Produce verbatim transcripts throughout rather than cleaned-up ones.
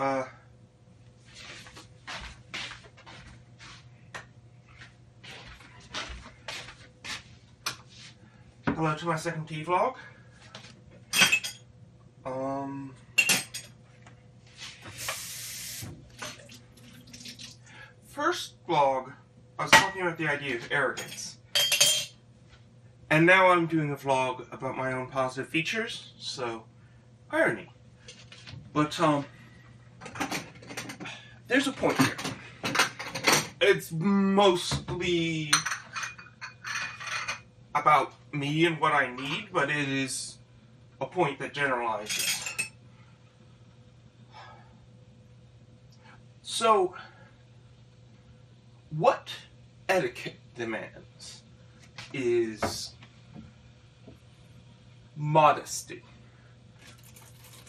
Uh, hello to my second tea vlog. Um, first vlog, I was talking about the idea of arrogance. And now I'm doing a vlog about my own positive features, so irony. But, um, there's a point here. It's mostly about me and what I need, but it is a point that generalizes. So, what etiquette demands is modesty.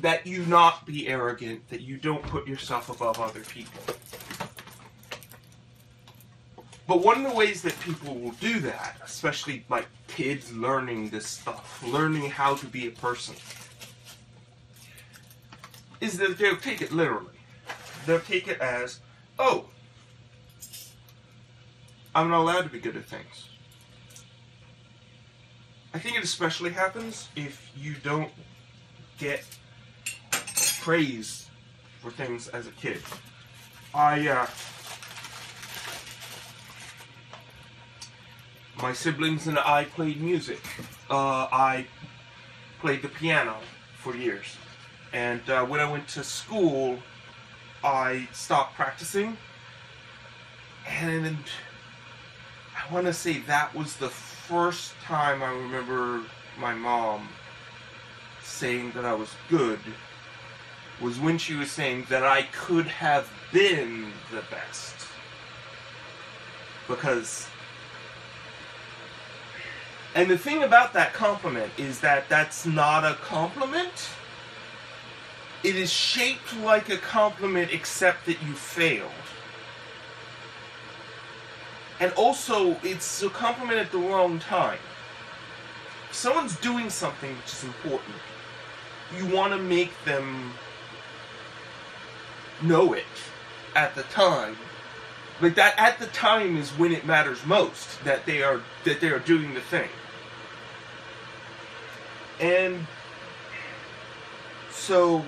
That you not be arrogant, that you don't put yourself above other people. But one of the ways that people will do that, especially like kids learning this stuff, learning how to be a person, is that they'll take it literally. They'll take it as, oh, I'm not allowed to be good at things. I think it especially happens if you don't get praise for things as a kid. I, uh, my siblings and I played music. Uh, I played the piano for years. And uh, when I went to school, I stopped practicing. And I want to say that was the first time I remember my mom saying that I was good. Was when she was saying that I could have been the best. Because, and the thing about that compliment is that that's not a compliment. It is shaped like a compliment except that you failed. And also, it's a compliment at the wrong time. If someone's doing something which is important, you want to make them know it at the time. Like that at the time is when it matters most that they are that they are doing the thing. And so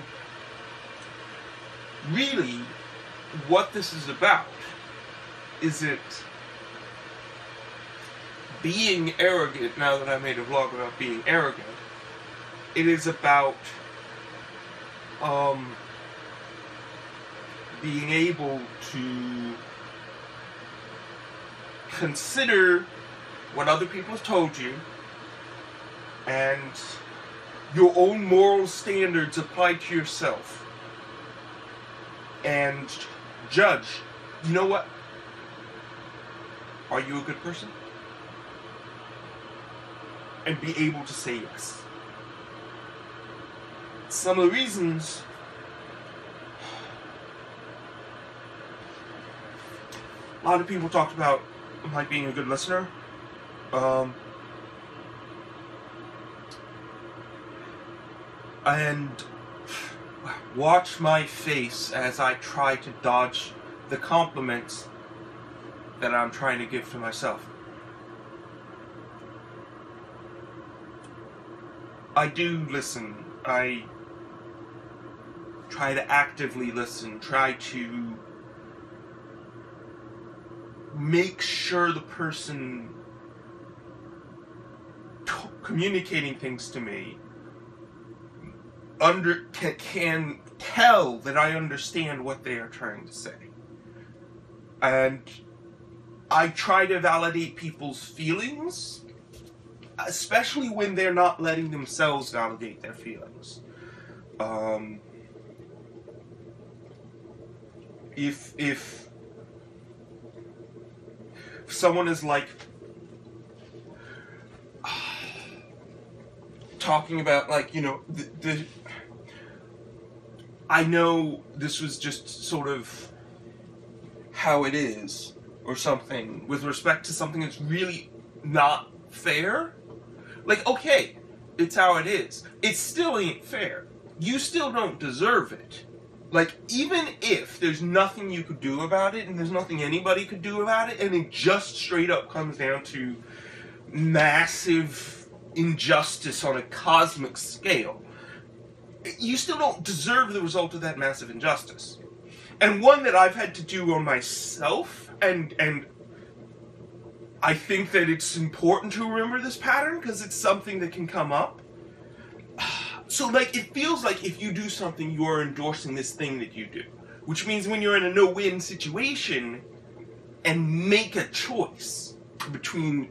really what this is about isn't being arrogant. Now that I made a vlog about being arrogant, it is about um being able to consider what other people have told you and your own moral standards applied to yourself and judge, you know what? Are you a good person? And be able to say yes. Some of the reasons a lot of people talked about like being a good listener. Um, and watch my face as I try to dodge the compliments that I'm trying to give to myself. I do listen. I try to actively listen, try to make sure the person t communicating things to me under can, can tell that I understand what they are trying to say. And I try to validate people's feelings, especially when they're not letting themselves validate their feelings. Um, if if someone is like uh, talking about like, you know, the, the I know this was just sort of how it is or something with respect to something that's really not fair. Like, okay, it's how it is. It still ain't fair. You still don't deserve it. Like, even if there's nothing you could do about it, and there's nothing anybody could do about it, and it just straight up comes down to massive injustice on a cosmic scale, you still don't deserve the result of that massive injustice. And one that I've had to do on myself, and and I think that it's important to remember this pattern, because it's something that can come up. So, like, it feels like if you do something, you are endorsing this thing that you do. Which means when you're in a no-win situation and make a choice between...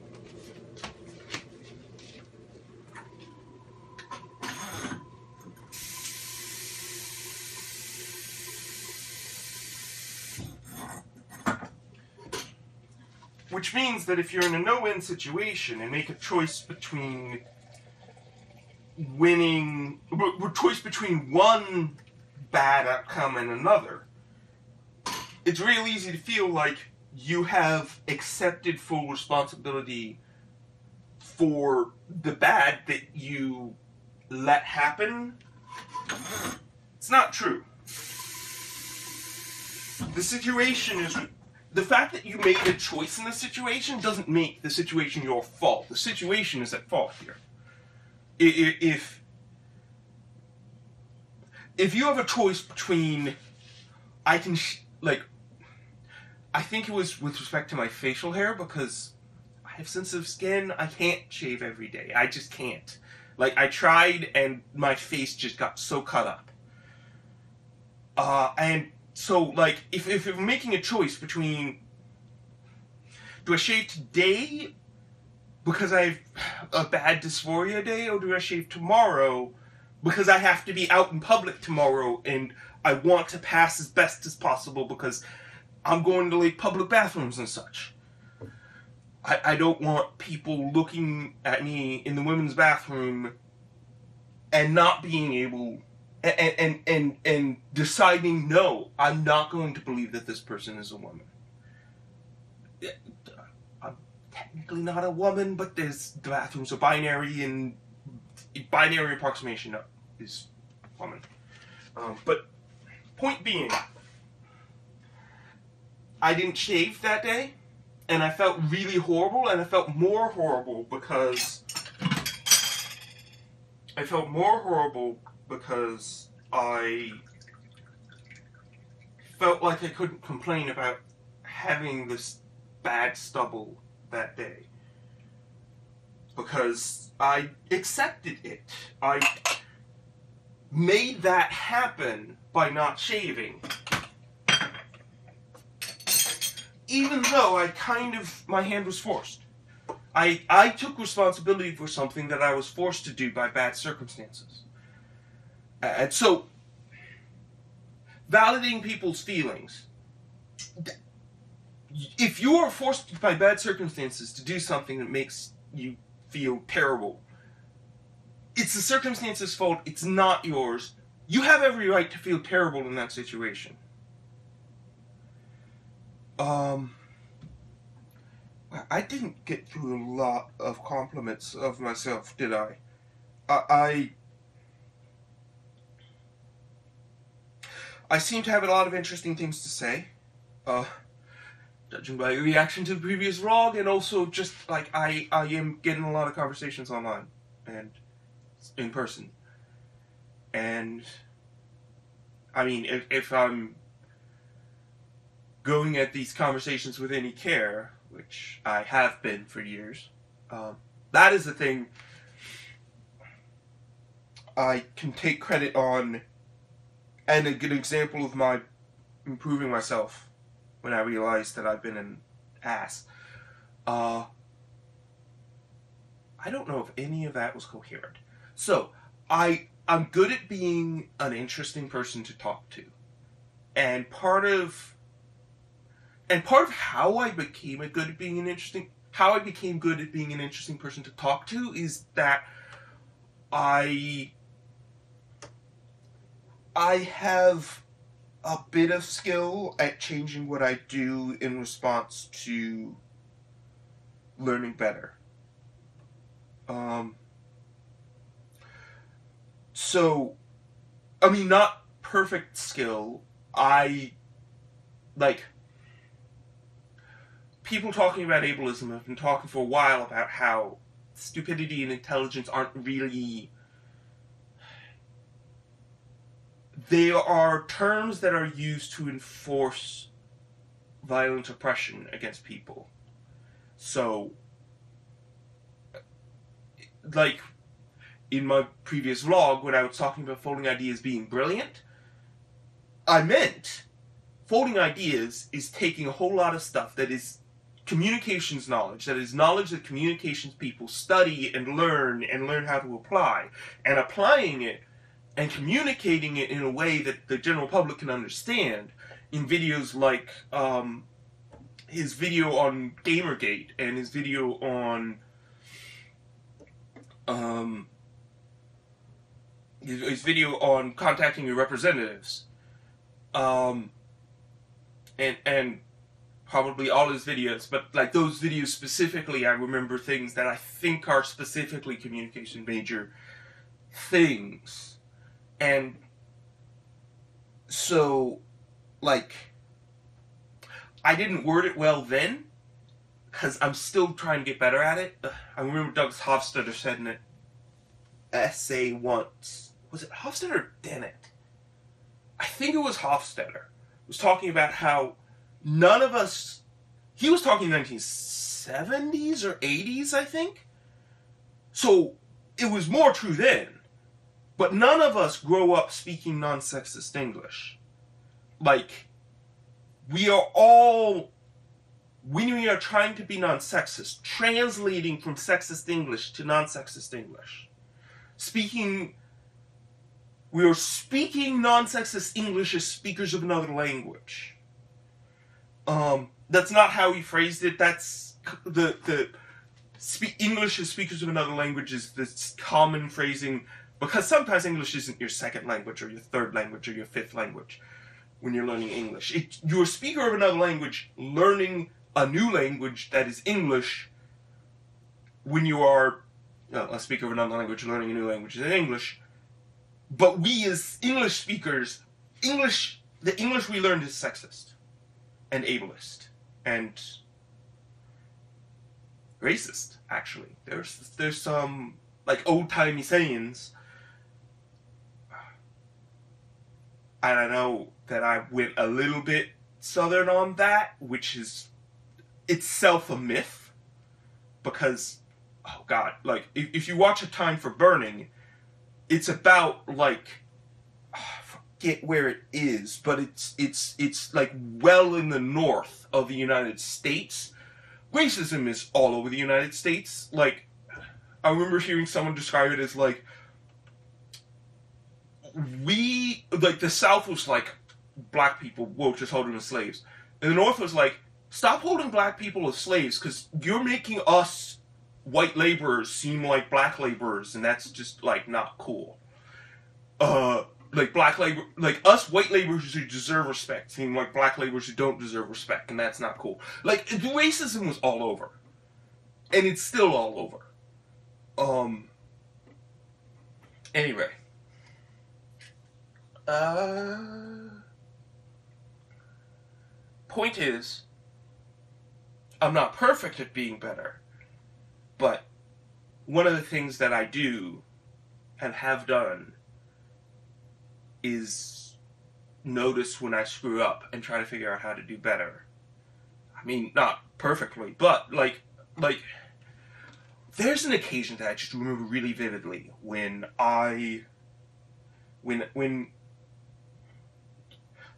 Which means that if you're in a no-win situation and make a choice between... winning, we're choice between one bad outcome and another, it's real easy to feel like you have accepted full responsibility for the bad that you let happen. It's not true. The situation is... The fact that you made a choice in the situation doesn't make the situation your fault. The situation is at fault here. If, if you have a choice between, I can, sh like, I think it was with respect to my facial hair, because I have sensitive skin, I can't shave every day. I just can't. Like, I tried, and my face just got so cut up. Uh, and so, like, if, if you're making a choice between, do I shave today, because I have a bad dysphoria day, or do I shave tomorrow because I have to be out in public tomorrow and I want to pass as best as possible because I'm going to like public bathrooms and such. I, I don't want people looking at me in the women's bathroom and not being able and and, and, and deciding, no, I'm not going to believe that this person is a woman. Technically not a woman, but there's the bathrooms are binary, and binary approximation is woman. Um, but point being, I didn't shave that day, and I felt really horrible, and I felt more horrible because I felt more horrible because I felt like I couldn't complain about having this bad stubble that day, because I accepted it. I made that happen by not shaving, even though I kind of, my hand was forced. I, I took responsibility for something that I was forced to do by bad circumstances. And so, validating people's feelings, if you are forced by bad circumstances to do something that makes you feel terrible, it's the circumstance's fault, it's not yours. You have every right to feel terrible in that situation. Um, I didn't get through a lot of compliments of myself, did I? I... I I seem to have a lot of interesting things to say. Uh... Judging by your reaction to the previous vlog, and also just like I, I am getting a lot of conversations online and in person. And I mean, if, if I'm going at these conversations with any care, which I have been for years, um, that is the thing I can take credit on, and a good example of my improving myself. When I realized that I've been an ass. Uh, I don't know if any of that was coherent. So, I, I'm good at being an interesting person to talk to. And part of... And part of how I became a good at being an interesting... How I became good at being an interesting person to talk to is that I... I have... a bit of skill at changing what I do in response to learning better. Um, so, I mean, not perfect skill. I, like, people talking about ableism have been talking for a while about how stupidity and intelligence aren't really... They are terms that are used to enforce violent oppression against people. So, like, in my previous vlog, when I was talking about Folding Ideas being brilliant, I meant Folding Ideas is taking a whole lot of stuff that is communications knowledge, that is knowledge that communications people study and learn and learn how to apply, and applying it and communicating it in a way that the general public can understand in videos like um, his video on Gamergate and his video on um, his, his video on contacting your representatives, um, and and probably all his videos, but like those videos specifically, I remember things that I think are specifically communication major things. And so, like, I didn't word it well then, because I'm still trying to get better at it. Ugh, I remember Doug Hofstadter said in an essay once, was it Hofstadter or Dennett? I think it was Hofstadter. Was talking about how none of us, he was talking nineteen seventies or eighties, I think. So it was more true then. But none of us grow up speaking non-sexist English. Like, we are all, when we are trying to be non-sexist, translating from sexist English to non-sexist English. Speaking, we are speaking non-sexist English as speakers of another language. Um, that's not how he phrased it. That's the, the spe- English as speakers of another language is this common phrasing. Because sometimes English isn't your second language or your third language or your fifth language when you're learning English. It, you're a speaker of another language learning a new language that is English when you are uh, a speaker of another language learning a new language in English. But we as English speakers, English, the English we learned is sexist and ableist and racist, actually. There's, there's some, like, old-timey sayings. And I know that I went a little bit southern on that, which is itself a myth, because, oh god, like, if, if you watch A Time for Burning, it's about, like, oh, I forget where it is, but it's, it's, it's, like, well in the north of the United States. Racism is all over the United States. Like, I remember hearing someone describe it as, like, we, like, the South was like, black people, whoa, just hold them as slaves. And the North was like, stop holding black people as slaves, because you're making us white laborers seem like black laborers, and that's just, like, not cool. Uh, like, black labor, like, us white laborers who deserve respect seem like black laborers who don't deserve respect, and that's not cool. Like, the racism was all over. And it's still all over. Um, anyway. Uh, point is, I'm not perfect at being better, but one of the things that I do and have done is notice when I screw up and try to figure out how to do better. I mean, not perfectly, but like, like, there's an occasion that I just remember really vividly when I, when, when,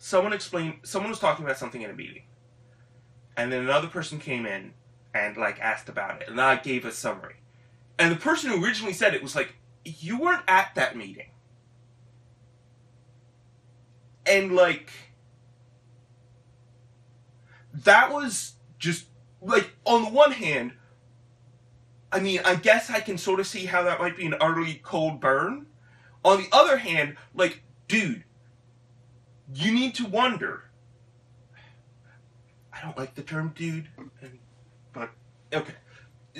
Someone explained, someone was talking about something in a meeting, and then another person came in and, like, asked about it, and I gave a summary. And the person who originally said it was like, you weren't at that meeting. And, like, that was just, like, on the one hand, I mean, I guess I can sort of see how that might be an utterly cold burn. On the other hand, like, dude, you need to wonder. I don't like the term dude, but okay.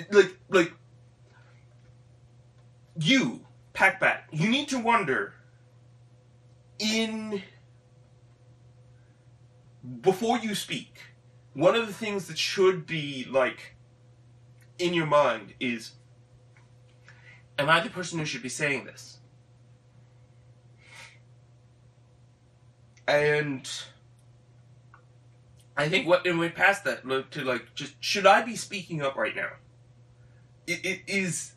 Like, like, you, Packbat, you need to wonder in before you speak, one of the things that should be like in your mind is, am I the person who should be saying this? And I think what and we're past that to like just should I be speaking up right now? It, it is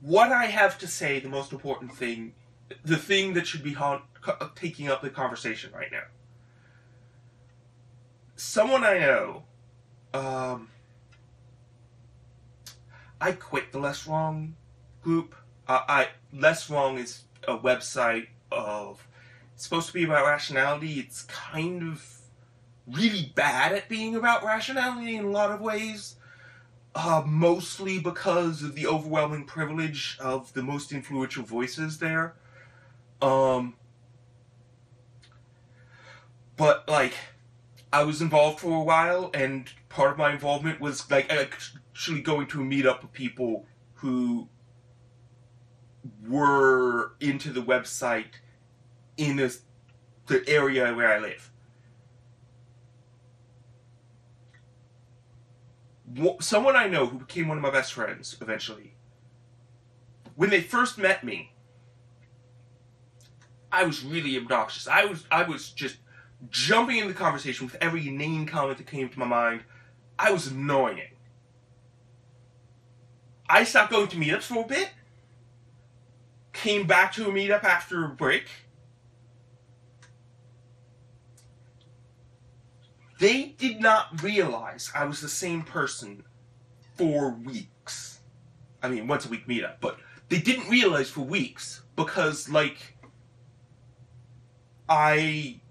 what I have to say the most important thing, the thing that should be taking up the conversation right now. Someone I know, um, I quit the Less Wrong group. Uh, I Less Wrong is a website of. It's supposed to be about rationality. It's kind of really bad at being about rationality in a lot of ways, uh, mostly because of the overwhelming privilege of the most influential voices there. Um, but like, I was involved for a while, and part of my involvement was like actually going to a meetup with people who were into the website in this, the area where I live. Someone I know who became one of my best friends eventually, when they first met me, I was really obnoxious. I was, I was just jumping into the conversation with every inane comment that came to my mind. I was annoying it. I stopped going to meetups for a bit, came back to a meetup after a break. They did not realize I was the same person for weeks. I mean, once a week meetup, but they didn't realize for weeks because, like, I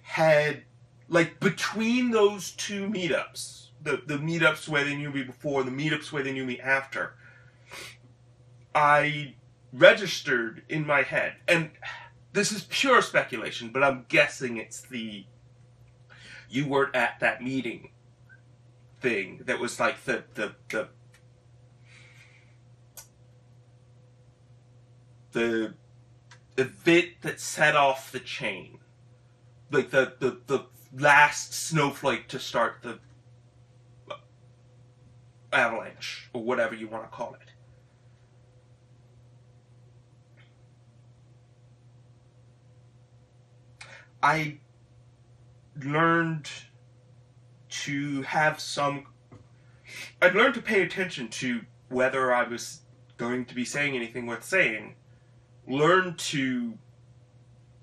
had, like, between those two meetups, the, the meetups where they knew me before, the meetups where they knew me after, I registered in my head, and this is pure speculation, but I'm guessing it's the "you weren't at that meeting" thing that was like the, the, the, the event that set off the chain. Like the, the, the last snowflake to start the avalanche, or whatever you want to call it. I learned to have some I'd learned to pay attention to whether I was going to be saying anything worth saying, learned to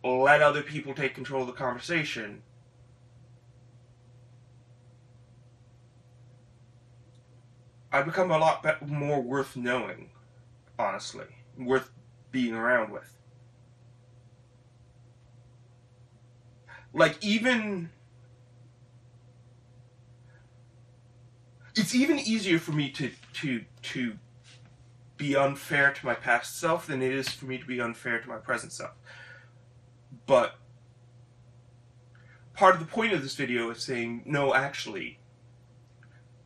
let other people take control of the conversation, I've become a lot better, more worth knowing, honestly, worth being around with. Like, even, it's even easier for me to, to, to be unfair to my past self than it is for me to be unfair to my present self. But part of the point of this video is saying, no, actually,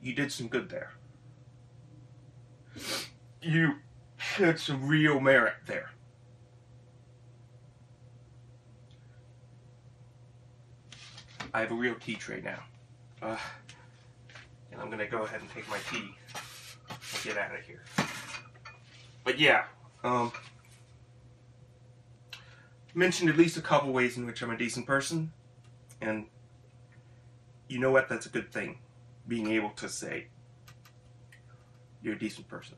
you did some good there. You had some real merit there. I have a real tea tray now, uh, and I'm gonna go ahead and take my tea and get out of here. But yeah, um, mentioned at least a couple ways in which I'm a decent person, and you know what? That's a good thing. Being able to say you're a decent person.